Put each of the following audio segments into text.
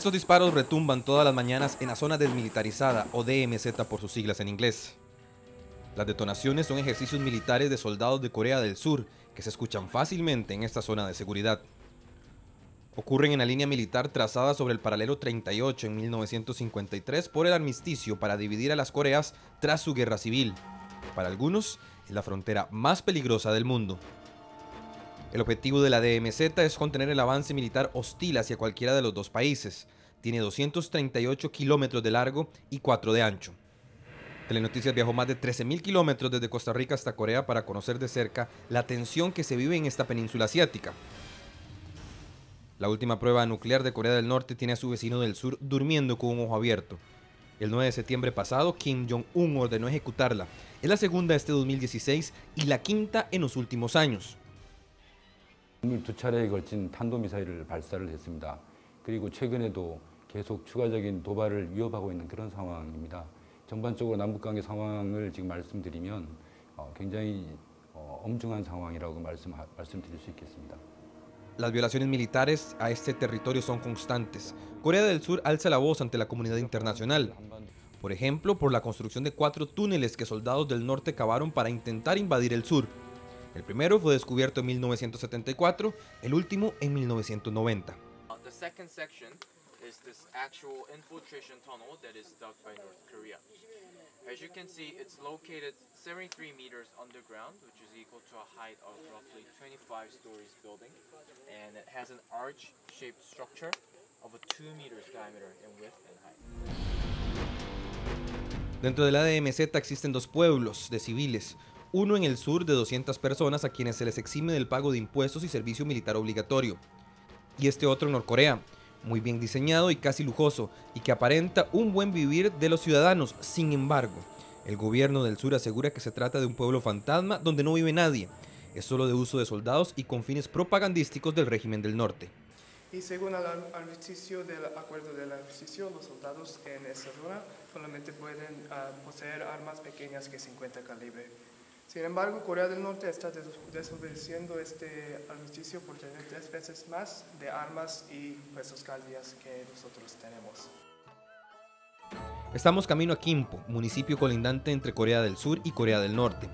Estos disparos retumban todas las mañanas en la zona desmilitarizada, o DMZ por sus siglas en inglés. Las detonaciones son ejercicios militares de soldados de Corea del Sur que se escuchan fácilmente en esta zona de seguridad. Ocurren en la línea militar trazada sobre el Paralelo 38 en 1953 por el armisticio para dividir a las Coreas tras su guerra civil. Para algunos, es la frontera más peligrosa del mundo. El objetivo de la DMZ es contener el avance militar hostil hacia cualquiera de los dos países. Tiene 238 kilómetros de largo y 4 de ancho. Telenoticias viajó más de 13.000 kilómetros desde Costa Rica hasta Corea para conocer de cerca la tensión que se vive en esta península asiática. La última prueba nuclear de Corea del Norte tiene a su vecino del sur durmiendo con un ojo abierto. El 9 de septiembre pasado, Kim Jong-un ordenó ejecutarla. Es la segunda este 2016 y la quinta en los últimos años. Las violaciones militares a este territorio son constantes. Corea del Sur alza la voz ante la comunidad internacional. Por ejemplo, por la construcción de 4 túneles que soldados del norte cavaron para intentar invadir el sur. El primero fue descubierto en 1974, el último en 1990. Dentro de la DMZ existen 2 pueblos de civiles, uno en el sur de 200 personas a quienes se les exime del pago de impuestos y servicio militar obligatorio, y este otro en Norcorea, muy bien diseñado y casi lujoso, y que aparenta un buen vivir de los ciudadanos. Sin embargo, el gobierno del sur asegura que se trata de un pueblo fantasma donde no vive nadie. Es solo de uso de soldados y con fines propagandísticos del régimen del norte. Y según el armisticio del acuerdo del armisticio, los soldados en esa zona solamente pueden poseer armas pequeñas que 50 calibre. Sin embargo, Corea del Norte está desobedeciendo este armisticio por tener 3 veces más de armas y pesos cálidos que nosotros tenemos. Estamos camino a Quimpo, municipio colindante entre Corea del Sur y Corea del Norte.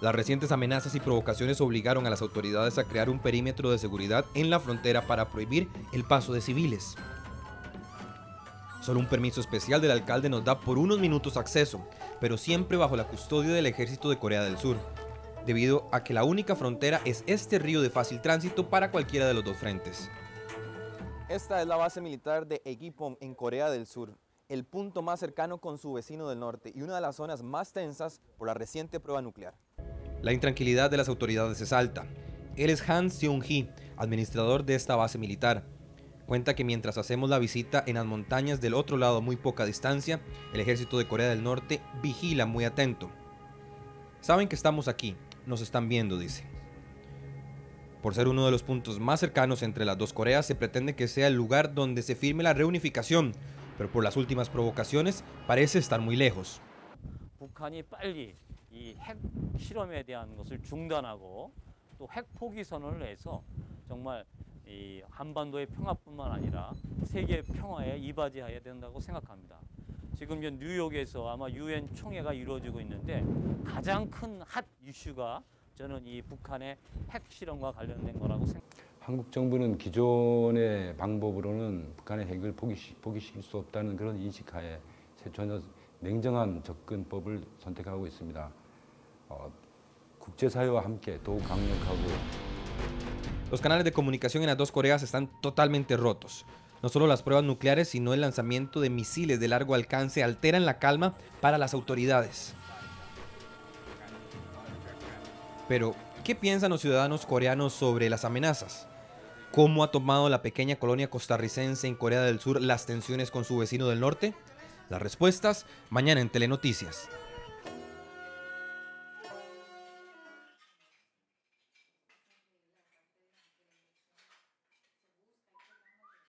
Las recientes amenazas y provocaciones obligaron a las autoridades a crear un perímetro de seguridad en la frontera para prohibir el paso de civiles. Solo un permiso especial del alcalde nos da por unos minutos acceso, pero siempre bajo la custodia del ejército de Corea del Sur, debido a que la única frontera es este río de fácil tránsito para cualquiera de los dos frentes. Esta es la base militar de Egipon en Corea del Sur, el punto más cercano con su vecino del norte y una de las zonas más tensas por la reciente prueba nuclear. La intranquilidad de las autoridades es alta. Él es Han Seung-hee, administrador de esta base militar. Cuenta que mientras hacemos la visita en las montañas del otro lado a muy poca distancia, el ejército de Corea del Norte vigila muy atento. Saben que estamos aquí, nos están viendo, dice. Por ser uno de los puntos más cercanos entre las dos Coreas, se pretende que sea el lugar donde se firme la reunificación, pero por las últimas provocaciones parece estar muy lejos. Los canales de comunicación en las dos Coreas están totalmente rotos. No solo las pruebas nucleares, sino el lanzamiento de misiles de largo alcance alteran la calma para las autoridades. Pero, ¿qué piensan los ciudadanos coreanos sobre las amenazas? ¿Cómo ha tomado la pequeña colonia costarricense en Corea del Sur las tensiones con su vecino del norte? Las respuestas, mañana en Telenoticias.